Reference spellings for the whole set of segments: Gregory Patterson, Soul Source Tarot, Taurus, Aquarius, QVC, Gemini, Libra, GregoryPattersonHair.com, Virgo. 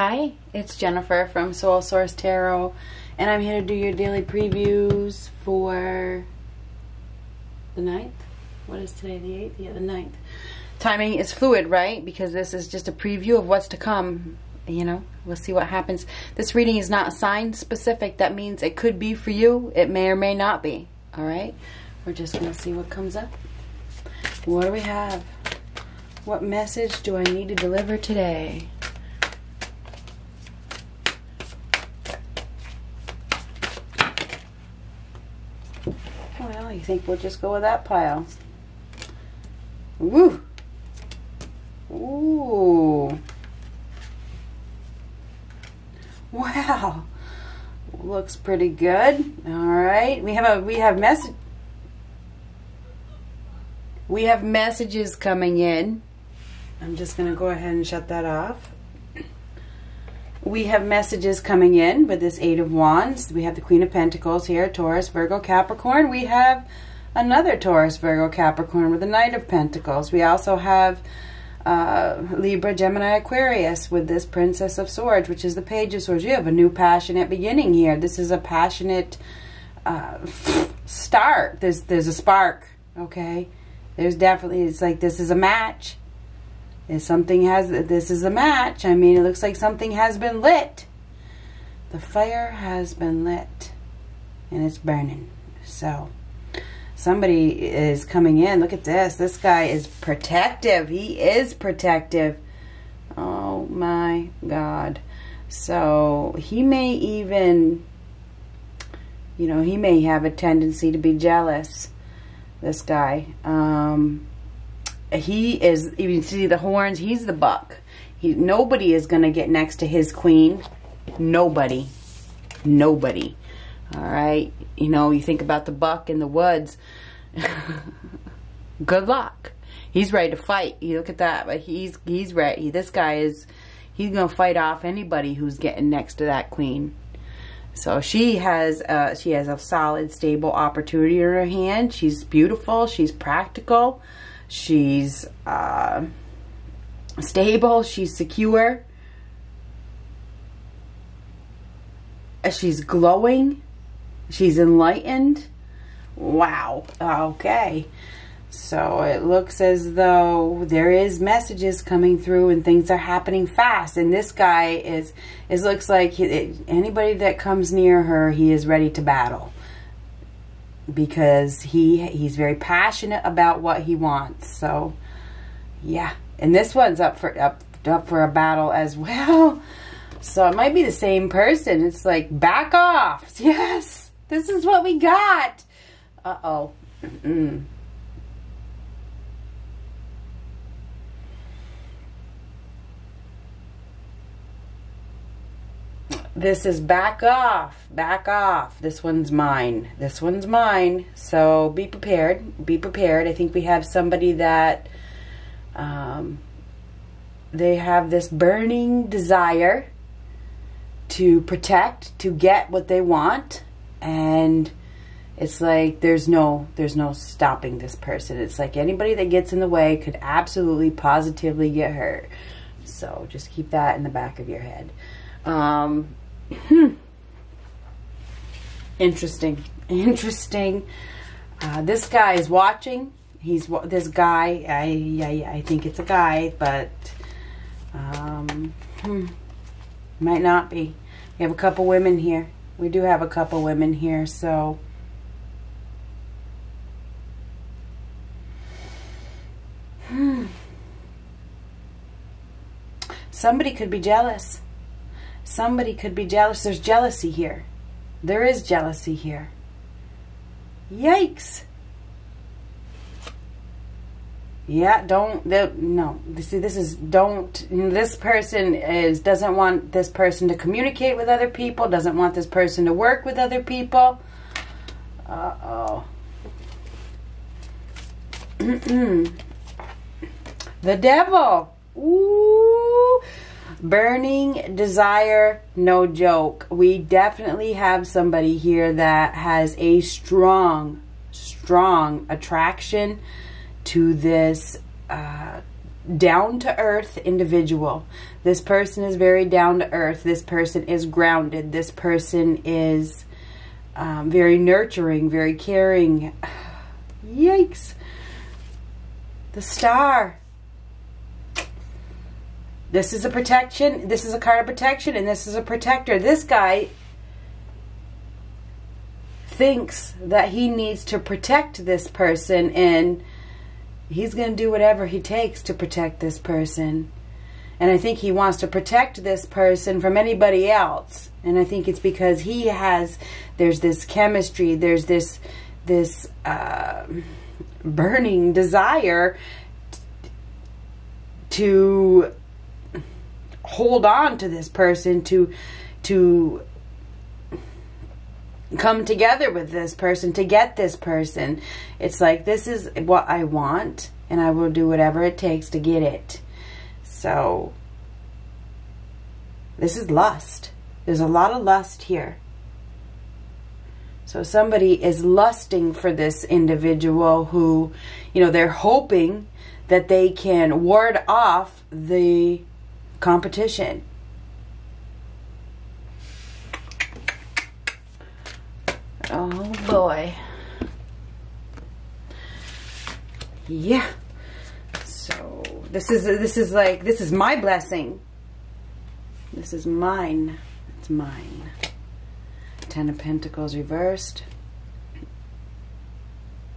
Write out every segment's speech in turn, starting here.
Hi, it's Jennifer from Soul Source Tarot, and I'm here to do your daily previews for the 9th. What is today, the 8th? Yeah, the 9th. Timing is fluid, right? Because this is just a preview of what's to come. You know, we'll see what happens. This reading is not sign specific. That means it could be for you. It may or may not be. All right? We're just going to see what comes up. What do we have? What message do I need to deliver today? Well, you think we'll just go with that pile. Woo! Ooh! Wow! Looks pretty good. All right, we have messages coming in. I'm just going to go ahead and shut that off. We have messages coming in with this 8 of Wands. We have the Queen of Pentacles here, Taurus, Virgo, Capricorn. We have another Taurus, Virgo, Capricorn with the Knight of Pentacles. We also have Libra, Gemini, Aquarius with this Princess of Swords, which is the Page of Swords. You have a new passionate beginning here. This is a passionate start. There's a spark, okay? There's definitely, it's like this is a match. This is a match. I mean, it looks like something has been lit. The fire has been lit. And it's burning. So, somebody is coming in. Look at this. This guy is protective. He is protective. Oh, my God. So, he may even, you know, he may have a tendency to be jealous. This guy. He is, you can see the horns, he's the buck. Nobody is going to get next to his queen. Nobody. Nobody. All right? You know, you think about the buck in the woods. Good luck. He's ready to fight. You look at that, but he's ready. This guy is, he's going to fight off anybody who's getting next to that queen. So she has a solid, stable opportunity in her hand. She's beautiful. She's practical. She's stable. She's secure. She's glowing. She's enlightened. Wow. Okay. So it looks as though there is messages coming through and things are happening fast. And this guy is, it looks like anybody that comes near her, he is ready to battle. Because he's very passionate about what he wants. So, yeah. And this one's up for a battle as well. So, it might be the same person. It's like, back off. Yes. This is what we got. Uh-oh. Mm-mm. This is back off, back off. This one's mine. This one's mine. So be prepared. Be prepared. I think we have somebody that they have this burning desire to protect, to get what they want, and it's like there's no stopping this person. It's like anybody that gets in the way could absolutely positively get hurt. So just keep that in the back of your head. Interesting. This guy is watching. I think it's a guy, but might not be. We have a couple women here. We do have a couple women here, so somebody could be jealous. Somebody could be jealous. There's jealousy here. There is jealousy here. Yikes. Yeah, no. See, this is, this person doesn't want this person to communicate with other people, doesn't want this person to work with other people. Uh-oh. The devil. Ooh. Burning desire, no joke. We definitely have somebody here that has a strong attraction to this down-to-earth individual. This person is very down-to-earth. This person is grounded. This person is very nurturing, very caring. Yikes. The Star. This is a protection. This is a card of protection, and this is a protector. This guy thinks that he needs to protect this person, and he's going to do whatever he takes to protect this person. And I think he wants to protect this person from anybody else. And I think it's because he has, there's this chemistry, there's this burning desire to hold on to this person, to come together with this person, to get this person. It's like, this is what I want, and I will do whatever it takes to get it. So this is lust. There's a lot of lust here. So somebody is lusting for this individual who, you know, they're hoping that they can ward off the competition. Oh boy. Yeah. So this is my blessing. This is mine. It's mine. 10 of Pentacles reversed.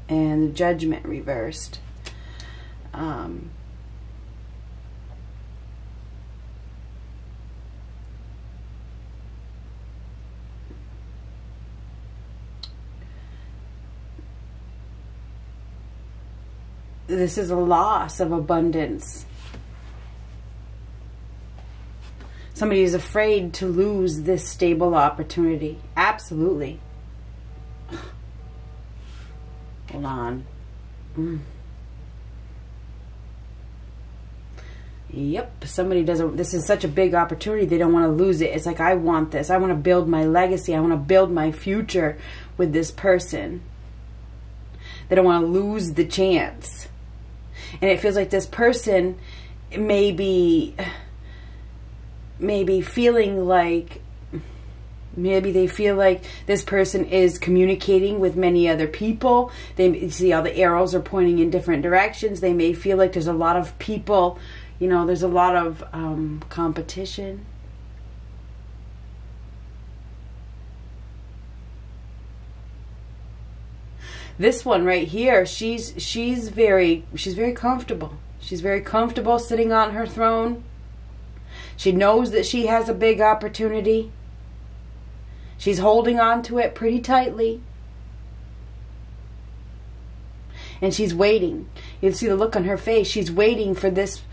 And the Judgment reversed. This is a loss of abundance. Somebody is afraid to lose this stable opportunity. Absolutely. Hold on. Yep, somebody doesn't, this is such a big opportunity, they don't want to lose it. It's like, I want this. I want to build my legacy. I want to build my future with this person. They don't want to lose the chance. And it feels like this person may be feeling like, maybe they feel like this person is communicating with many other people. They see all the arrows are pointing in different directions. They may feel like there's a lot of people, you know, there's a lot of competition. This one right here, she's very comfortable. She's very comfortable sitting on her throne. She knows that she has a big opportunity. She's holding on to it pretty tightly. And she's waiting. You'll see the look on her face. She's waiting for this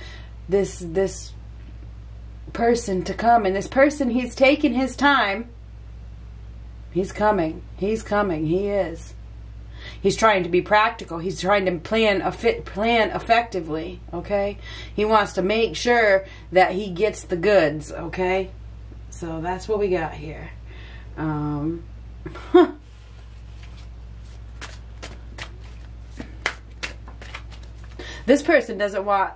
person to come. And this person, he's taking his time. He's coming. He's coming. He is. He's trying to be practical. He's trying to plan effectively, okay? He wants to make sure that he gets the goods, okay? So that's what we got here. This person doesn't want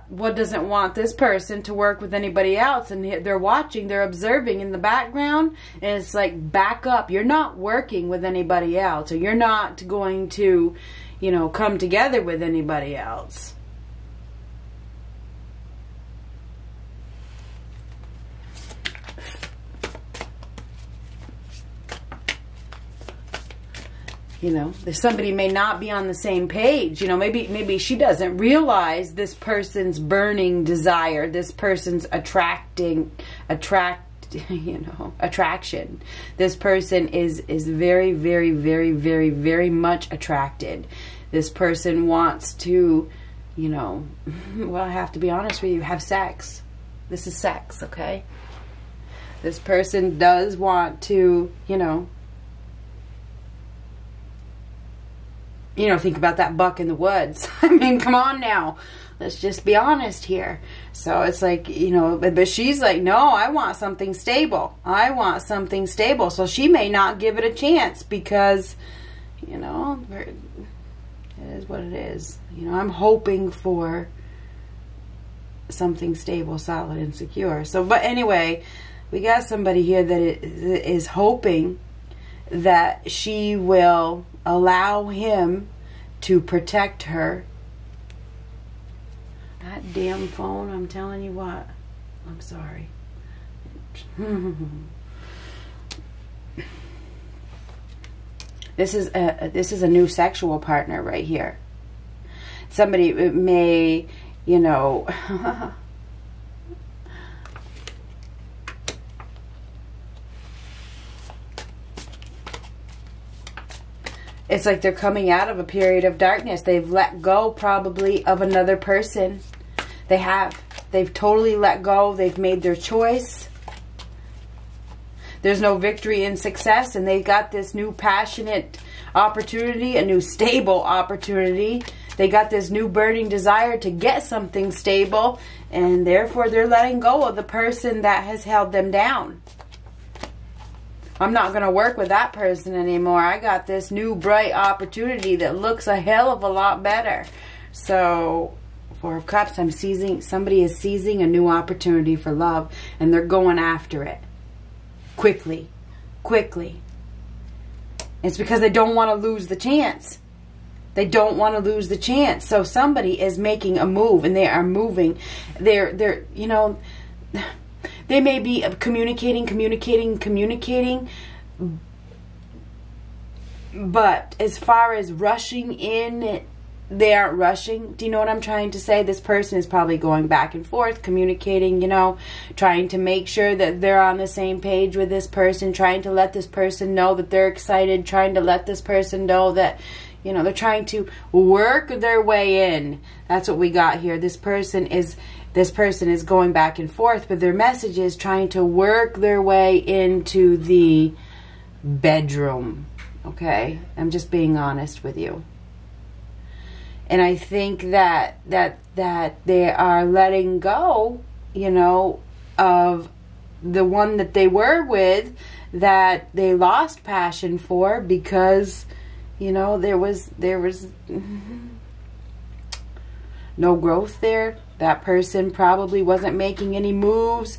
this person to work with anybody else, and they're watching, they're observing in the background, and it's like, back up. You're not working with anybody else, or you're not going to, you know, come together with anybody else. You know, somebody may not be on the same page. You know, maybe she doesn't realize this person's burning desire, this person's attraction. This person is very, very, very, very, very much attracted. This person wants to, you know, well, I have to be honest with you, have sex. This is sex, okay? This person does want to, you know, think about that buck in the woods. I mean, come on now. Let's just be honest here. So it's like, you know, but she's like, no, I want something stable. I want something stable. So she may not give it a chance because, you know, it is what it is. You know, I'm hoping for something stable, solid, and secure. So, but anyway, we got somebody here that is hoping that she will allow him to protect her. That damn phone, I'm telling you what. I'm sorry. This is a new sexual partner right here. Somebody may, you know, it's like they're coming out of a period of darkness. They've let go probably of another person. They have. They've totally let go. They've made their choice. There's no victory in success, and they got this new passionate opportunity, a new stable opportunity. They got this new burning desire to get something stable, and therefore they're letting go of the person that has held them down. I'm not going to work with that person anymore. I got this new bright opportunity that looks a hell of a lot better. So, Four of Cups, I'm seizing, somebody is seizing a new opportunity for love, and they're going after it. Quickly. It's because they don't want to lose the chance. They don't want to lose the chance. So somebody is making a move, and they are moving. They're you know, they may be communicating, but as far as rushing in, they aren't rushing. Do you know what I'm trying to say? This person is probably going back and forth, communicating, you know, trying to make sure that they're on the same page with this person, trying to let this person know that they're excited, trying to let this person know that, you know, they're trying to work their way in. That's what we got here. This person is going back and forth, but their message is trying to work their way into the bedroom. Okay? I'm just being honest with you. And I think that they are letting go, you know, of the one that they were with, that they lost passion for, because, you know, there was no growth there. That person probably wasn't making any moves.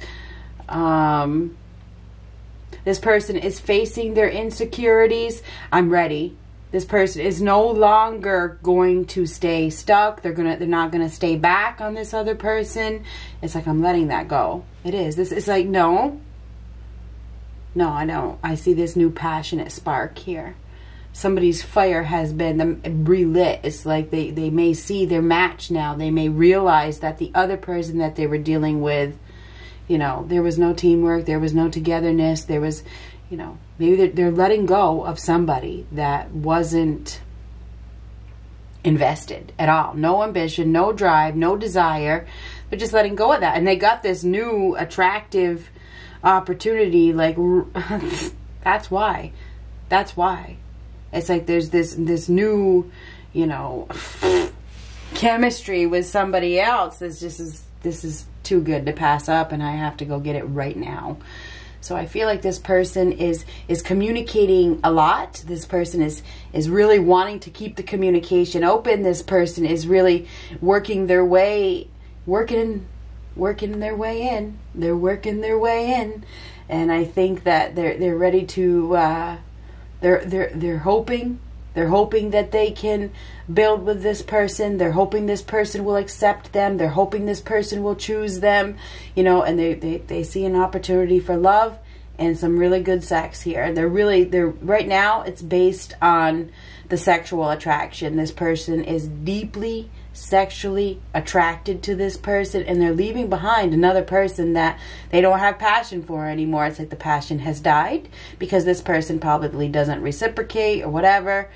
This person is facing their insecurities. I'm ready. This person is no longer going to stay stuck. They're not gonna stay back on this other person. It's like, I'm letting that go. It is. This is like, no, I don't. I see this new passionate spark here. Somebody's fire has been relit. It's like they may see their match now. They may realize that the other person that they were dealing with, you know, there was no teamwork. There was no togetherness. There was, you know, maybe they're letting go of somebody that wasn't invested at all. No ambition, no drive, no desire. They're just letting go of that. And they got this new attractive opportunity. Like, that's why. That's why. It's like there's this new, you know, chemistry with somebody else. This just is, this is too good to pass up, and I have to go get it right now. So I feel like this person is communicating a lot. This person is really wanting to keep the communication open. This person is really working their way in. They're working their way in, and I think that they're ready to. They're hoping that they can build with this person. They're hoping this person will accept them. They're hoping this person will choose them, you know, and they see an opportunity for love and some really good sex here. They're right now, it's based on the sexual attraction. This person is deeply sexually attracted to this person, and they're leaving behind another person that they don't have passion for anymore. It's like the passion has died because this person probably doesn't reciprocate or whatever.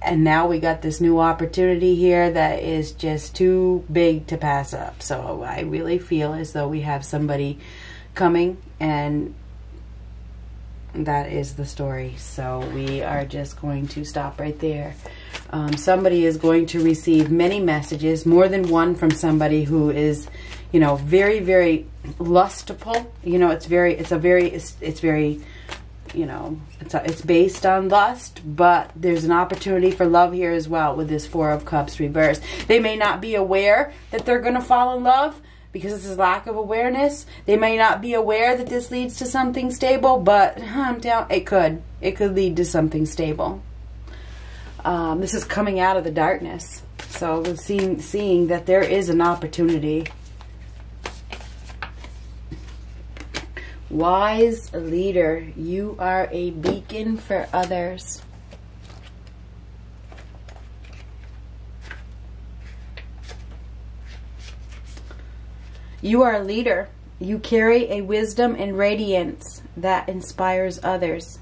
And now we got this new opportunity here that is just too big to pass up. So I really feel as though we have somebody coming, and that is the story. So we are just going to stop right there. Somebody is going to receive many messages, more than one, from somebody who is, you know, very, very lustful. You know, it's very, you know, it's based on lust, but there's an opportunity for love here as well with this Four of Cups reversed. They may not be aware that they're going to fall in love. because of this lack of awareness. They may not be aware that this leads to something stable, but I'm down. It could lead to something stable. This is coming out of the darkness. So we're seeing that there is an opportunity. Wise leader, you are a beacon for others. You are a leader. You carry a wisdom and radiance that inspires others.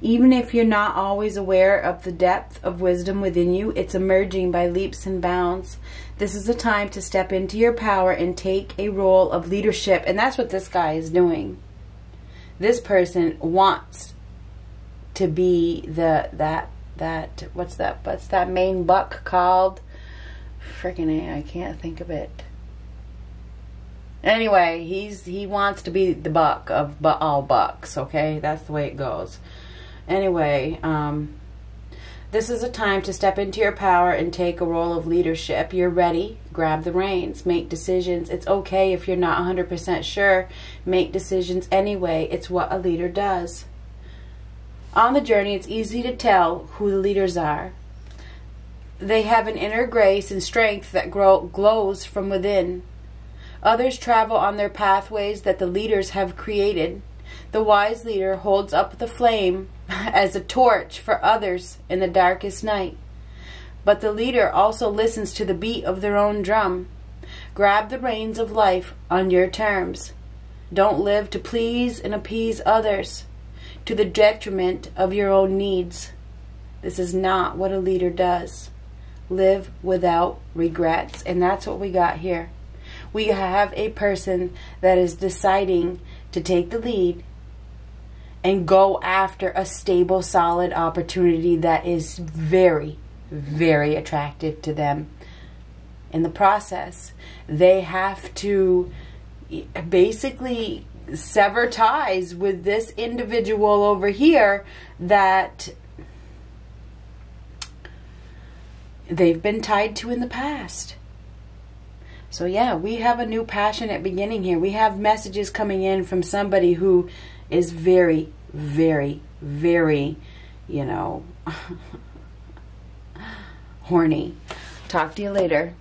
Even if you're not always aware of the depth of wisdom within you, it's emerging by leaps and bounds. This is a time to step into your power and take a role of leadership. And that's what this guy is doing. This person wants to be the, what's that main buck called? Frickin' I can't think of it. Anyway, he wants to be the buck of all bucks, okay? That's the way it goes. Anyway, this is a time to step into your power and take a role of leadership. You're ready. Grab the reins. Make decisions. It's okay if you're not 100% sure. Make decisions anyway. It's what a leader does. On the journey, it's easy to tell who the leaders are. They have an inner grace and strength that glows from within. Others travel on their pathways that the leaders have created. The wise leader holds up the flame as a torch for others in the darkest night. But the leader also listens to the beat of their own drum. Grab the reins of life on your terms. Don't live to please and appease others to the detriment of your own needs. This is not what a leader does. Live without regrets. And that's what we got here. We have a person that is deciding to take the lead and go after a stable, solid opportunity that is very, very attractive to them. In the process, they have to basically sever ties with this individual over here that they've been tied to in the past. So yeah, we have a new passionate beginning here. We have messages coming in from somebody who is very, very, very, you know, horny. Talk to you later.